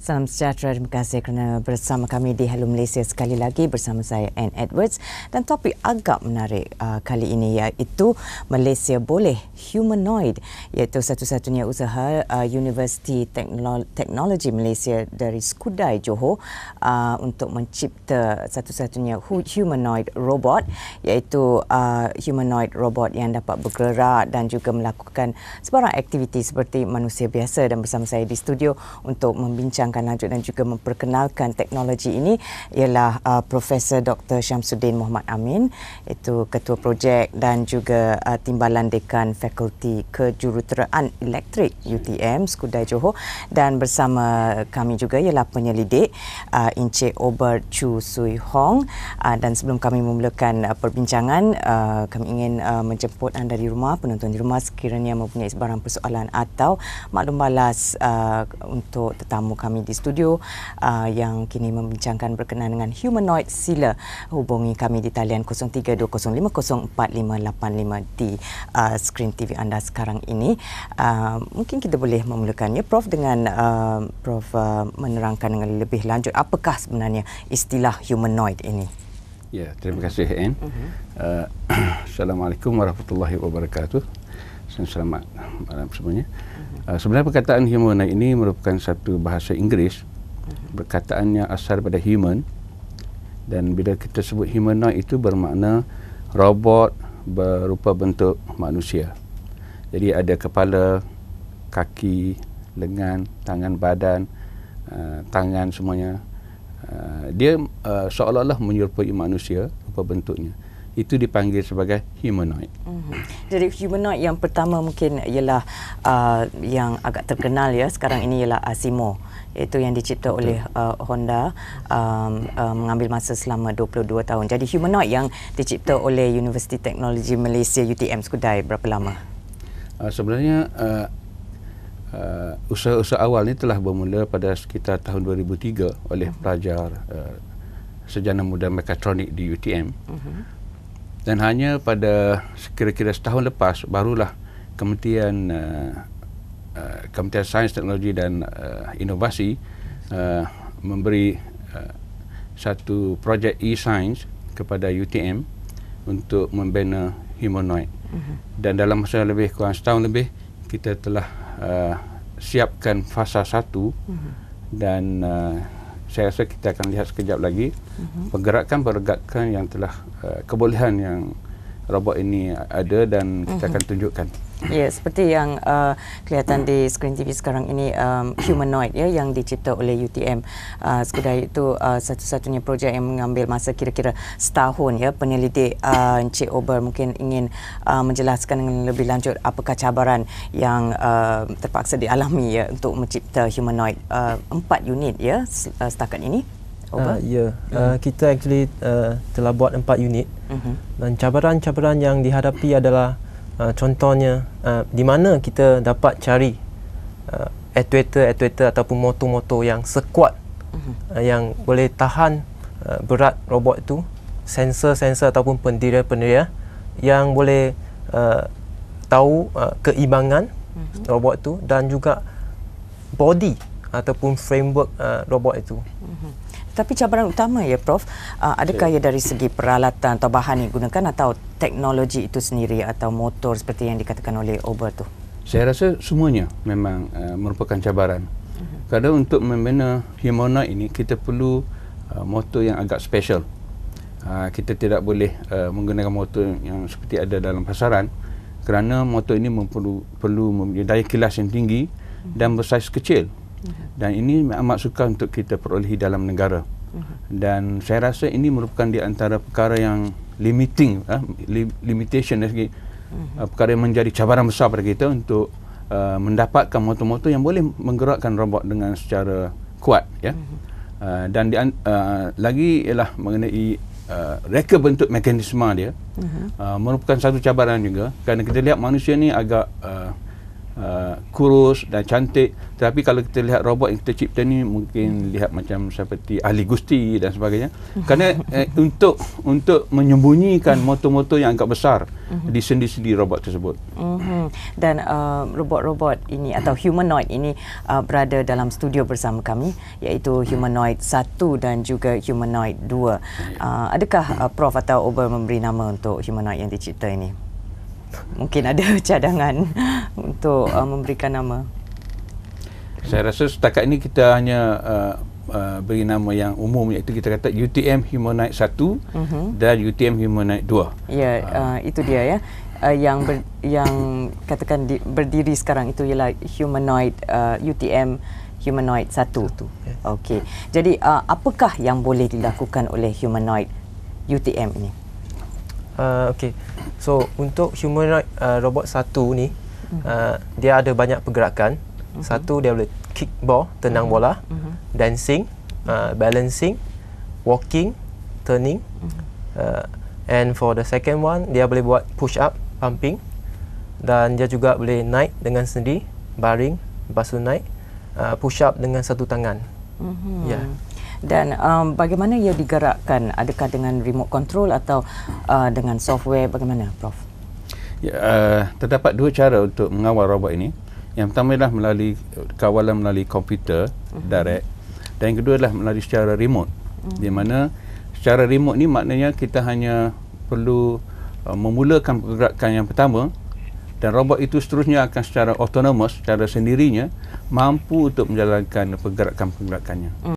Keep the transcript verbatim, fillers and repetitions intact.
Salam sejahtera, terima kasih kerana bersama kami di Helo Malaysia sekali lagi bersama saya Anne Edwards, dan topik agak menarik uh, kali ini iaitu Malaysia Boleh Humanoid, iaitu satu-satunya usaha uh, Universiti Teknologi Malaysia dari Skudai, Johor uh, untuk mencipta satu-satunya humanoid robot, iaitu uh, humanoid robot yang dapat bergerak dan juga melakukan sebarang aktiviti seperti manusia biasa. Dan bersama saya di studio untuk membincang lanjut dan juga memperkenalkan teknologi ini ialah uh, Profesor Doktor Syamsuddin Muhammad Amin, iaitu Ketua Projek dan juga uh, Timbalan Dekan Fakulti Kejuruteraan Elektrik U T M Skudai, Johor, dan bersama kami juga ialah penyelidik uh, Encik Ober Chu Sui Hong. Uh, dan sebelum kami memulakan uh, perbincangan, uh, kami ingin uh, menjemput anda di rumah, penonton di rumah, sekiranya mempunyai sebarang persoalan atau maklum balas uh, untuk tetamu kami di studio uh, yang kini membincangkan berkenaan dengan humanoid, sila hubungi kami di talian kosong tiga dua kosong lima kosong empat lima lapan lima di uh, skrin T V anda sekarang ini. Uh, mungkin kita boleh memulakannya, Prof, dengan uh, Prof uh, menerangkan dengan lebih lanjut apakah sebenarnya istilah humanoid ini. Ya, terima kasih Anne. Uh-huh. uh, Assalamualaikum warahmatullahi wabarakatuh. Selamat malam semuanya. Uh, sebenarnya perkataan humanoid ini merupakan satu bahasa Inggeris, perkataan yang asal pada human, dan bila kita sebut humanoid itu bermakna robot berupa bentuk manusia. Jadi ada kepala, kaki, lengan, tangan, badan, uh, tangan semuanya. Uh, dia uh, seolah-olah menyerupai manusia rupa bentuknya. Itu dipanggil sebagai humanoid. Mm-hmm. Jadi humanoid yang pertama mungkin ialah uh, yang agak terkenal ya sekarang ini ialah ASIMO, iaitu yang dicipta Betul. oleh uh, Honda, um, uh, mengambil masa selama dua puluh dua tahun. Jadi humanoid yang dicipta oleh Universiti Teknologi Malaysia U T M Skudai berapa lama? Uh, sebenarnya uh, uh, usaha-usaha awal ini telah bermula pada sekitar tahun dua ribu tiga oleh mm-hmm. pelajar uh, sejana muda mekatronik di U T M. Mm-hmm. Dan hanya pada kira-kira setahun lepas barulah Kementerian uh, uh, Kementerian Sains, Teknologi dan uh, Inovasi uh, memberi uh, satu projek e-science kepada U T M untuk membina humanoid. Uh-huh. Dan dalam masa lebih kurang setahun lebih kita telah uh, siapkan fasa satu. Uh-huh. Dan uh, saya rasa kita akan lihat sekejap lagi pergerakan-pergerakan yang telah uh, kebolehan yang robot ini ada, dan kita akan tunjukkan. Ya, yeah, seperti yang uh, kelihatan di skrin T V sekarang ini, um, humanoid ya yang dicipta oleh U T M uh, Skudai itu uh, satu-satunya projek yang mengambil masa kira-kira setahun ya. Penyelidik uh, Encik Ober mungkin ingin uh, menjelaskan dengan lebih lanjut apakah cabaran yang uh, terpaksa dialami ya untuk mencipta humanoid uh, empat unit ya setakat ini. Uh, ya, yeah. uh, kita actually uh, telah buat empat unit. Uh-huh. Dan cabaran-cabaran yang dihadapi adalah uh, contohnya uh, di mana kita dapat cari uh, actuator-actuator ataupun motor-motor yang sekuat, uh-huh. uh, yang boleh tahan uh, berat robot itu, sensor-sensor ataupun penderia-penderia yang boleh uh, tahu uh, keimbangan uh-huh. robot itu, dan juga body ataupun framework uh, robot itu. Uh-huh. Tapi cabaran utama ya Prof, uh, adakah ia dari segi peralatan atau bahan yang digunakan, atau teknologi itu sendiri, atau motor seperti yang dikatakan oleh Ober tu? Saya rasa semuanya memang uh, merupakan cabaran. Uh-huh. Kerana untuk membina humanoid ini kita perlu uh, motor yang agak special. Uh, kita tidak boleh uh, menggunakan motor yang seperti ada dalam pasaran, kerana motor ini perlu perlu daya kilas yang tinggi dan bersaiz kecil. Dan ini amat sukar untuk kita perolehi dalam negara. Uh-huh. Dan saya rasa ini merupakan di antara perkara yang limiting, uh, li- limitation dari segi uh, perkara yang menjadi cabaran besar pada kita untuk uh, mendapatkan motor-motor yang boleh menggerakkan robot dengan secara kuat. Ya. Uh-huh. uh, dan di, uh, lagi ialah mengenai uh, reka bentuk mekanisme dia, uh-huh. uh, merupakan satu cabaran juga, kerana kita lihat manusia ni agak uh, uh, kurus dan cantik. Tetapi kalau kita lihat robot yang kita cipta ni, mungkin lihat macam seperti ahli gusti dan sebagainya. Kerana eh, untuk untuk menyembunyikan motor-motor yang agak besar di sendi-sendi robot tersebut. Dan uh, robot-robot ini atau humanoid ini uh, berada dalam studio bersama kami, iaitu Humanoid satu dan juga Humanoid dua. Uh, adakah uh, Prof atau Ober memberi nama untuk humanoid yang dicipta ini? Mungkin ada cadangan untuk uh, memberikan nama. Saya rasa setakat ini kita hanya uh, uh, beri nama yang umum, iaitu kita kata U T M Humanoid satu uh-huh. dan U T M Humanoid dua. Ya, uh, uh, itu dia ya. Uh, yang ber, yang katakan di, berdiri sekarang itu ialah humanoid uh, U T M Humanoid satu. Okey. Jadi uh, apakah yang boleh dilakukan oleh humanoid U T M ini? Uh, Okey. So untuk humanoid uh, robot satu ni, uh, dia ada banyak pergerakan. Uh-huh. Satu, dia boleh kick ball, tendang uh-huh. bola, uh-huh. dancing, uh, balancing, walking, turning. Uh-huh. uh, and for the second one, dia boleh buat push up, pumping, dan dia juga boleh naik dengan sendiri, baring, lepas tu naik. Uh, push up dengan satu tangan. Mm-hmm. Ya. Yeah. Dan um, bagaimana ia digerakkan? Adakah dengan remote control atau uh, dengan software? Bagaimana, Prof? Ya, uh, terdapat dua cara untuk mengawal robot ini. Yang pertama adalah melalui kawalan melalui komputer mm-hmm. direct, dan yang kedua adalah melalui secara remote. Mm-hmm. Di mana secara remote ni maknanya kita hanya perlu uh, memulakan pergerakan yang pertama, dan robot itu seterusnya akan secara autonomous, secara sendirinya mampu untuk menjalankan pergerakan-pergerakannya. Mm.